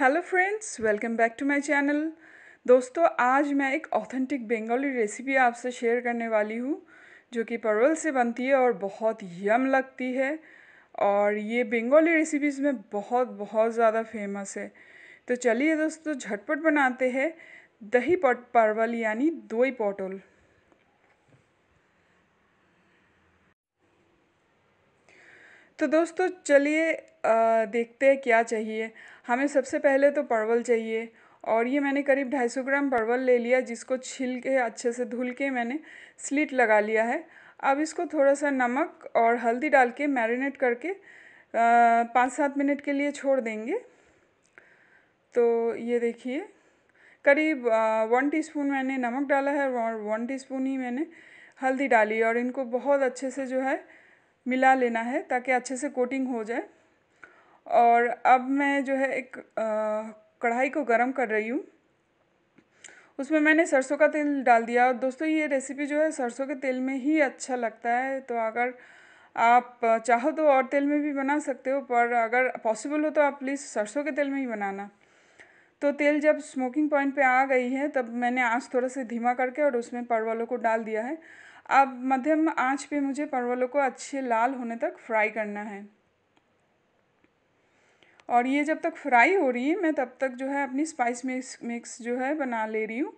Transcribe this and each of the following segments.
Hello friends, welcome back to my channel. दोस्तों, आज मैं एक ऑथेंटिक बंगाली रेसिपी आपसे शेयर करने वाली हूँ जो कि परवल से बनती है और बहुत यम लगती है। और ये बंगाली रेसिपीज़ में बहुत ज़्यादा फेमस है। तो चलिए दोस्तों, झटपट बनाते हैं दही परवल यानी दई पोटल। तो दोस्तों चलिए देखते हैं क्या चाहिए हमें। सबसे पहले तो परवल चाहिए, और ये मैंने करीब 250 ग्राम परवल ले लिया, जिसको छील के अच्छे से धुल के मैंने स्लिट लगा लिया है। अब इसको थोड़ा सा नमक और हल्दी डाल के मैरिनेट करके 5-7 मिनट के लिए छोड़ देंगे। तो ये देखिए, करीब 1 टीस्पून मैंने नमक डाला है और 1 टीस्पून ही मैंने हल्दी डाली, और इनको बहुत अच्छे से जो है मिला लेना है ताकि अच्छे से कोटिंग हो जाए। और अब मैं जो है एक कढ़ाई को गरम कर रही हूँ, उसमें मैंने सरसों का तेल डाल दिया। और दोस्तों, ये रेसिपी जो है सरसों के तेल में ही अच्छा लगता है। तो अगर आप चाहो तो और तेल में भी बना सकते हो, पर अगर पॉसिबल हो तो आप प्लीज़ सरसों के तेल में ही बनाना। तो तेल जब स्मोकिंग पॉइंट पे आ गई है, तब मैंने आँच थोड़ा सा धीमा करके और उसमें परवलों को डाल दिया है। अब मध्यम आंच पे मुझे परवलों को अच्छे लाल होने तक फ्राई करना है। और ये जब तक फ्राई हो रही है, मैं तब तक जो है अपनी स्पाइस मिक्स जो है बना ले रही हूँ।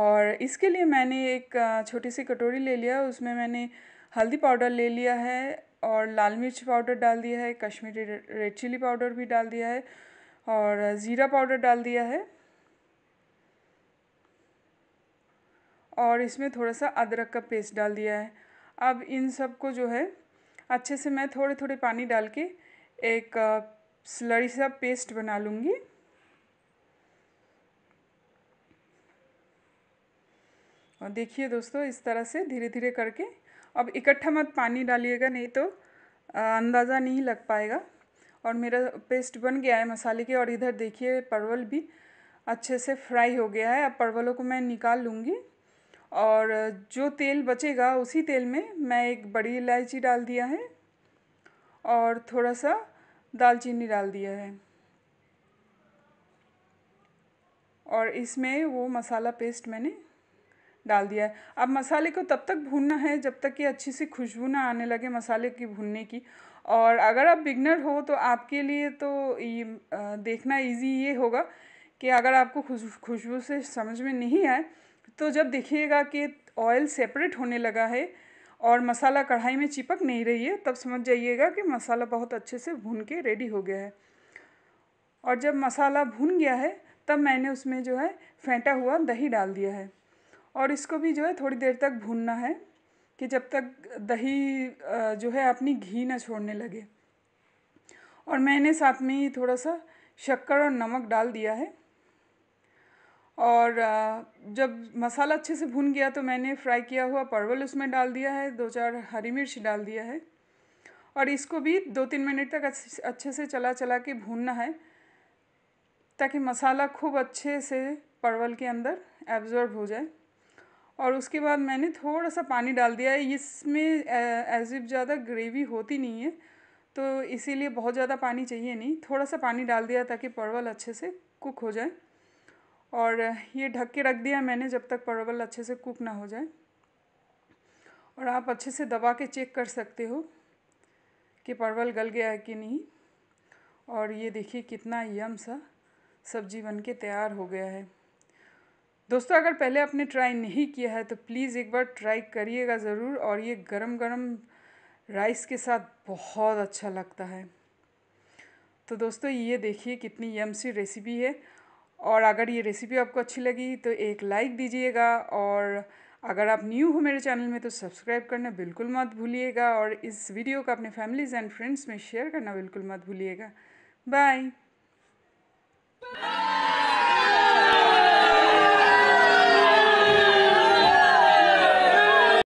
और इसके लिए मैंने एक छोटी सी कटोरी ले लिया, उसमें मैंने हल्दी पाउडर ले लिया है और लाल मिर्च पाउडर डाल दिया है, कश्मीरी रेड चिली पाउडर भी डाल दिया है और ज़ीरा पाउडर डाल दिया है, और इसमें थोड़ा सा अदरक का पेस्ट डाल दिया है। अब इन सब को जो है अच्छे से मैं थोड़े थोड़े पानी डाल के एक स्लरी सा पेस्ट बना लूँगी। और देखिए दोस्तों, इस तरह से धीरे धीरे करके, अब इकट्ठा मत पानी डालिएगा, नहीं तो अंदाज़ा नहीं लग पाएगा। और मेरा पेस्ट बन गया है मसाले के, और इधर देखिए परवल भी अच्छे से फ्राई हो गया है। अब परवलों को मैं निकाल लूँगी, और जो तेल बचेगा उसी तेल में मैं एक बड़ी इलायची डाल दिया है और थोड़ा सा दालचीनी डाल दिया है, और इसमें वो मसाला पेस्ट मैंने डाल दिया है। अब मसाले को तब तक भूनना है जब तक कि अच्छी सी खुशबू ना आने लगे मसाले की भुनने की। और अगर आप बिगनर हो तो आपके लिए तो ये देखना ईजी ये होगा कि अगर आपको खुशबू से समझ में नहीं आए, तो जब देखिएगा कि ऑयल सेपरेट होने लगा है और मसाला कढ़ाई में चिपक नहीं रही है, तब समझ जाइएगा कि मसाला बहुत अच्छे से भून के रेडी हो गया है। और जब मसाला भून गया है, तब मैंने उसमें जो है फेंटा हुआ दही डाल दिया है, और इसको भी जो है थोड़ी देर तक भूनना है कि जब तक दही जो है अपनी घी ना छोड़ने लगे। और मैंने साथ में ही थोड़ा सा शक्कर और नमक डाल दिया है। और जब मसाला अच्छे से भून गया, तो मैंने फ्राई किया हुआ परवल उसमें डाल दिया है, 2-4 हरी मिर्च डाल दिया है, और इसको भी 2-3 मिनट तक अच्छे से चला के भूनना है ताकि मसाला खूब अच्छे से परवल के अंदर एब्जॉर्ब हो जाए। और उसके बाद मैंने थोड़ा सा पानी डाल दिया है। इसमें एज इफ ज़्यादा ग्रेवी होती नहीं है, तो इसीलिए बहुत ज़्यादा पानी चाहिए नहीं, थोड़ा सा पानी डाल दिया ताकि परवल अच्छे से कुक हो जाए। और ये ढक के रख दिया मैंने जब तक परवल अच्छे से कुक ना हो जाए। और आप अच्छे से दबा के चेक कर सकते हो कि परवल गल गया है कि नहीं। और ये देखिए कितना यम सा सब्जी बन के तैयार हो गया है। दोस्तों, अगर पहले आपने ट्राई नहीं किया है तो प्लीज़ एक बार ट्राई करिएगा ज़रूर, और ये गरम गरम राइस के साथ बहुत अच्छा लगता है। तो दोस्तों, ये देखिए कितनी यम सी रेसिपी है। और अगर ये रेसिपी आपको अच्छी लगी तो एक लाइक दीजिएगा, और अगर आप न्यू हो मेरे चैनल में तो सब्सक्राइब करना बिल्कुल मत भूलिएगा, और इस वीडियो को अपने फैमिलीज एंड फ्रेंड्स में शेयर करना बिल्कुल मत भूलिएगा। बाय।